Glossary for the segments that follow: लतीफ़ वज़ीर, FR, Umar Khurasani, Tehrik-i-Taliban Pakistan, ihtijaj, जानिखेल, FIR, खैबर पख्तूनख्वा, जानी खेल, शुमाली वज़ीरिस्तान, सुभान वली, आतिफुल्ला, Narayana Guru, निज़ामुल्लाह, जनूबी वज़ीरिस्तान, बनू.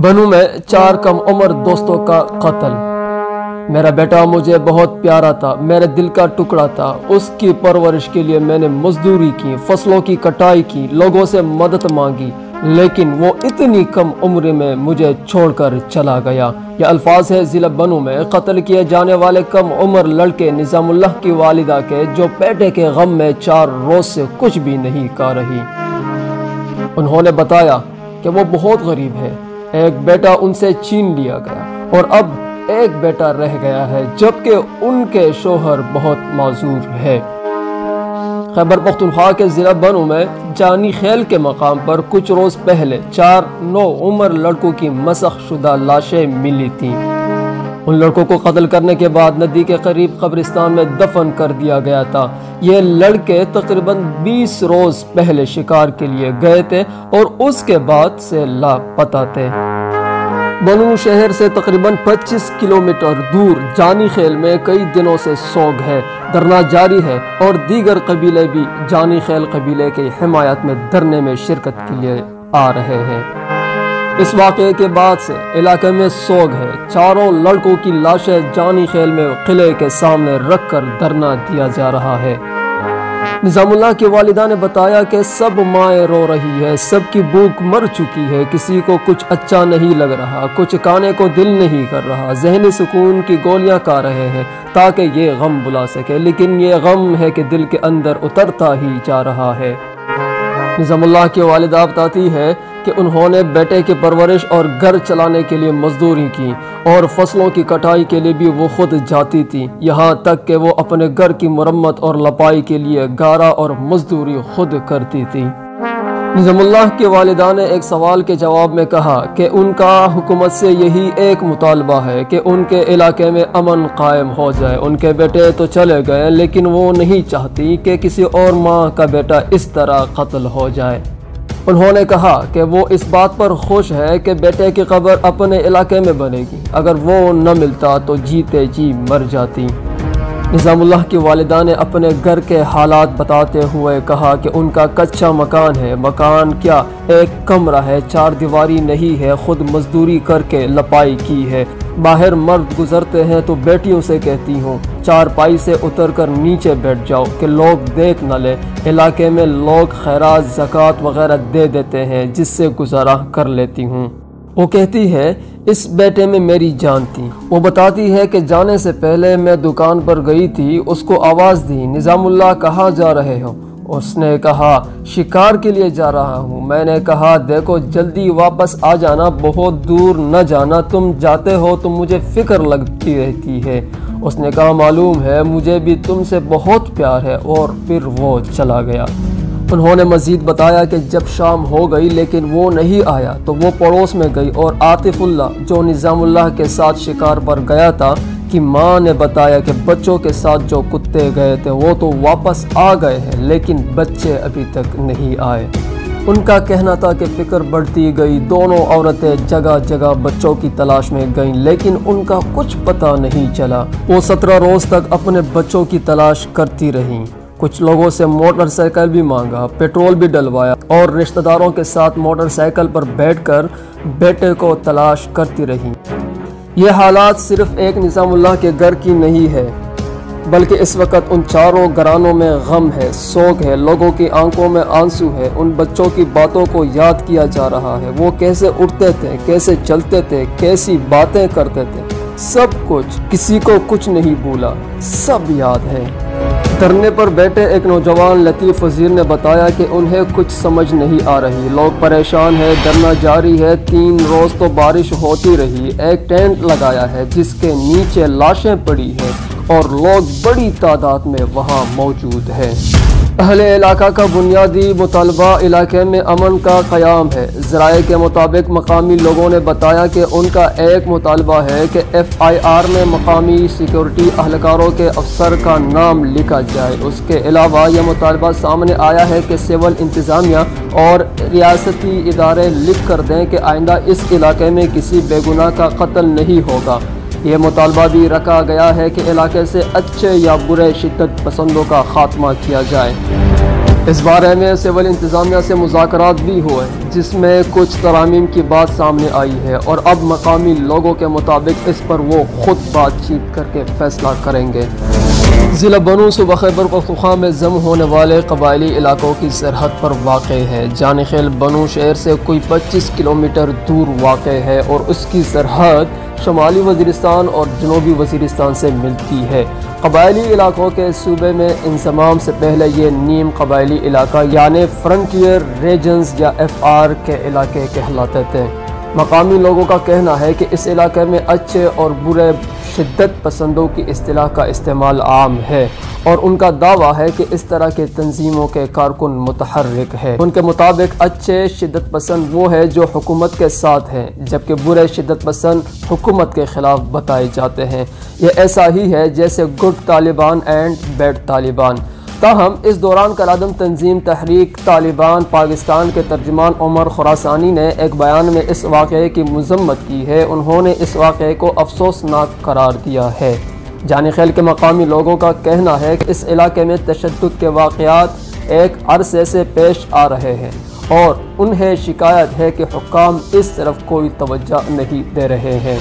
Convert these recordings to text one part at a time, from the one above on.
बनूँ मैं चार कम उम्र दोस्तों का कत्ल। मेरा बेटा मुझे बहुत प्यारा था, मेरे दिल का टुकड़ा था। उसकी परवरिश के लिए मैंने मजदूरी की, फसलों की कटाई की, लोगों से मदद मांगी, लेकिन वो इतनी कम उम्र में मुझे छोड़कर चला गया। यह अल्फाज है ज़िला बनू में कत्ल किए जाने वाले कम उम्र लड़के निज़ामुल्लाह की वालिदा के, जो बेटे के गम में 4 रोज़ से कुछ भी नहीं खा रही। उन्होंने बताया कि वो बहुत गरीब है, एक बेटा उनसे छीन लिया गया और अब एक बेटा रह गया है, जबकि उनके शोहर बहुत माजूर है। खैबर पख्तूनख्वा के ज़िला बनू में जानी खेल के मकाम पर कुछ रोज़ पहले 4 नौ उम्र लड़कों की मसख शुदा लाशें मिली थीं। उन लड़कों को कत्ल करने के बाद नदी के करीब कब्रिस्तान में दफन कर दिया गया था। ये लड़के तकरीबन 20 रोज़ पहले शिकार के लिए गए थे और उसके बाद से लापता थे। बनू शहर से तकरीबन 25 किलोमीटर दूर जानी खेल में कई दिनों से सोग है, धरना जारी है और दीगर कबीले भी जानी खेल कबीले के हिमायत में धरने में शिरकत के लिए आ रहे हैं। इस वाक़े के बाद से इलाके में सोग है। 4 लड़कों की लाशें जानी खेल में किले के सामने रख कर धरना दिया जा रहा है। निज़ामुल्लाह की वालिदा ने बताया कि सब माएँ रो रही है, सब की भूख मर चुकी है, किसी को कुछ अच्छा नहीं लग रहा, कुछ खाने को दिल नहीं कर रहा, जहनी सुकून की गोलियां खा रहे हैं ताकि ये गम बुला सके, लेकिन ये गम है कि दिल के अंदर उतरता ही जा रहा है। निज़ामुल्लाह की वालिदा बताती है कि उन्होंने बेटे की परवरिश और घर चलाने के लिए मजदूरी की और फसलों की कटाई के लिए भी वो खुद जाती थी, यहाँ तक कि वो अपने घर की मरम्मत और लपाई के लिए गारा और मजदूरी खुद करती थी। निज़ामुल्लाह के वालिदा ने एक सवाल के जवाब में कहा कि उनका हुकूमत से यही एक मुतालबा है कि उनके इलाके में अमन कायम हो जाए। उनके बेटे तो चले गए, लेकिन वो नहीं चाहती कि किसी और माँ का बेटा इस तरह कत्ल हो जाए। उन्होंने कहा कि वो इस बात पर खुश है कि बेटे की कब्र अपने इलाके में बनेगी, अगर वो न मिलता तो जीते जी मर जाती। निज़ामुल्लाह की वालिदा ने अपने घर के हालात बताते हुए कहा कि उनका कच्चा मकान है, मकान क्या एक कमरा है, 4 दीवारी नहीं है, खुद मजदूरी करके लपाई की है। बाहर मर्द गुजरते हैं तो बेटियों से कहती हूँ 4 पाई से उतरकर नीचे बैठ जाओ कि लोग देख न ले। इलाके में लोग खैरात ज़कात वगैरह दे देते हैं, जिससे गुजारा कर लेती हूँ। वो कहती है इस बेटे में मेरी जान थी। वो बताती है कि जाने से पहले मैं दुकान पर गई थी, उसको आवाज़ दी, निज़ामुल्लाह कहाँ जा रहे हो? उसने कहा शिकार के लिए जा रहा हूँ। मैंने कहा देखो जल्दी वापस आ जाना, बहुत दूर न जाना, तुम जाते हो तो मुझे फ़िक्र लगती रहती है। उसने कहा मालूम है, मुझे भी तुमसे बहुत प्यार है, और फिर वो चला गया। उन्होंने मज़ीद बताया कि जब शाम हो गई लेकिन वो नहीं आया तो वो पड़ोस में गई और आतिफुल्ला, जो निज़ामुल्लाह के साथ शिकार पर गया था, कि माँ ने बताया कि बच्चों के साथ जो कुत्ते गए थे वो तो वापस आ गए हैं, लेकिन बच्चे अभी तक नहीं आए। उनका कहना था कि फ़िक्र बढ़ती गई। दोनों औरतें जगह जगह बच्चों की तलाश में गईं, लेकिन उनका कुछ पता नहीं चला। वो 17 रोज़ तक अपने बच्चों की तलाश करती रहीं। कुछ लोगों से मोटरसाइकिल भी मांगा, पेट्रोल भी डलवाया और रिश्तेदारों के साथ मोटरसाइकिल पर बैठकर बेटे को तलाश करती रहीं। ये हालात सिर्फ एक निज़ामुल्लाह के घर की नहीं है, बल्कि इस वक्त उन 4 घरानों में गम है, शोक है, लोगों की आंखों में आंसू है। उन बच्चों की बातों को याद किया जा रहा है, वो कैसे उठते थे, कैसे चलते थे, कैसी बातें करते थे, सब कुछ, किसी को कुछ नहीं भूला, सब याद है। धरने पर बैठे एक नौजवान लतीफ़ वज़ीर ने बताया कि उन्हें कुछ समझ नहीं आ रही, लोग परेशान है, धरना जारी है, 3 रोज़ तो बारिश होती रही। एक टेंट लगाया है जिसके नीचे लाशें पड़ी है और लोग बड़ी तादाद में वहाँ मौजूद है। अहले इलाका का बुनियादी मुतालबा इलाके में अमन का क़याम है। ज़राए के मुताबिक मकामी लोगों ने बताया कि उनका एक मुतालबा है कि FIR में मकामी सिक्योरिटी अहलकारों के अफसर का नाम लिखा जाए। उसके अलावा यह मुतालबा सामने आया है कि सिविल इंतज़ामिया और रियासती इदारे लिख कर दें कि आइंदा इस इलाके में किसी बेगुनाह का कत्ल नहीं होगा। ये मुतालबा भी रखा गया है कि इलाके से अच्छे या बुरे शिद्दत पसंदों का खात्मा किया जाए। इस बारे में सिविल इंतज़ामिया से मुज़ाकरात भी हुए जिसमें कुछ तरामीम की बात सामने आई है और अब मकामी लोगों के मुताबिक इस पर वो ख़ुद बातचीत करके फ़ैसला करेंगे। ज़िला बनू सूबा खैबर पख्तूनख्वा में जम होने वाले कबायली इलाकों की सरहद पर वाक़ है। जानिखेल बनू शहर से कोई 25 किलोमीटर दूर वाक़ है और उसकी सरहद शुमाली वज़ीरिस्तान और जनूबी वज़ीरिस्तान से मिलती है। कबायली इलाकों के सूबे में इंसमाम से पहले ये नीम कबायली इलाका यानि फ्रंटियर रीजन्स या FR के इलाके कहलाते थे। मकामी लोगों का कहना है कि इस इलाके में अच्छे और बुरे शिद्दत पसंदों की इस्तिलाह का इस्तेमाल आम है और उनका दावा है कि इस तरह के तंजीमों के कारकुन मुतहर्रिक है। उनके मुताबिक अच्छे शिद्दत पसंद वो है जो हुकूमत के साथ हैं, जबकि बुरे शिद्दत पसंद हुकूमत के ख़िलाफ़ बताए जाते हैं। यह ऐसा ही है जैसे good Taliban and bad Taliban. ताहम इस दौरान कलादम तंजीम तहरीक तालिबान पाकिस्तान के तर्जुमान उमर खुरासानी ने एक बयान में इस वाक़े की मजम्मत की है। उन्होंने इस वाक़े को अफसोसनाक करार दिया है। जानिखेल के मकामी लोगों का कहना है कि इस इलाके में तशद्दुद के वाक़यात एक अरसे से पेश आ रहे हैं और उन्हें शिकायत है कि हुक्काम इस तरफ कोई तवज्जो नहीं दे रहे हैं।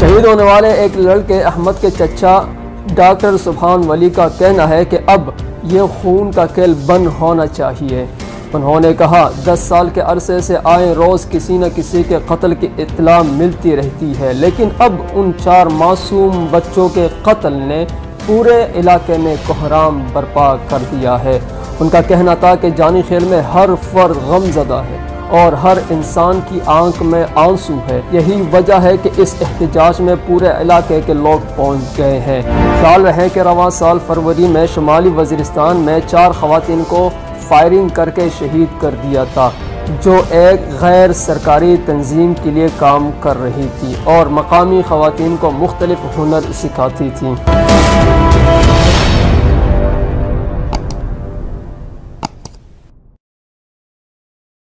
शहीद होने वाले एक लड़के अहमद के चचा डॉक्टर सुभान वली का कहना है कि अब ये खून का खेल बंद होना चाहिए। उन्होंने कहा 10 साल के अरसे से आए रोज़ किसी न किसी के कत्ल की इत्तला मिलती रहती है, लेकिन अब उन 4 मासूम बच्चों के कत्ल ने पूरे इलाके में कोहराम बर्पा कर दिया है। उनका कहना था कि जानिखेल में हर फर्द गमजदा है और हर इंसान की आंख में आंसू है। यही वजह है कि इस एहतजाज में पूरे इलाके के लोग पहुंच गए हैं। ख्याल रहे कि रवां साल फरवरी में शुमाली वज़ीरिस्तान में 4 ख़वातीन को फायरिंग करके शहीद कर दिया था जो एक गैर सरकारी तंजीम के लिए काम कर रही थी और मकामी ख़वातीन को मुख्तलिफ हुनर सिखाती थी।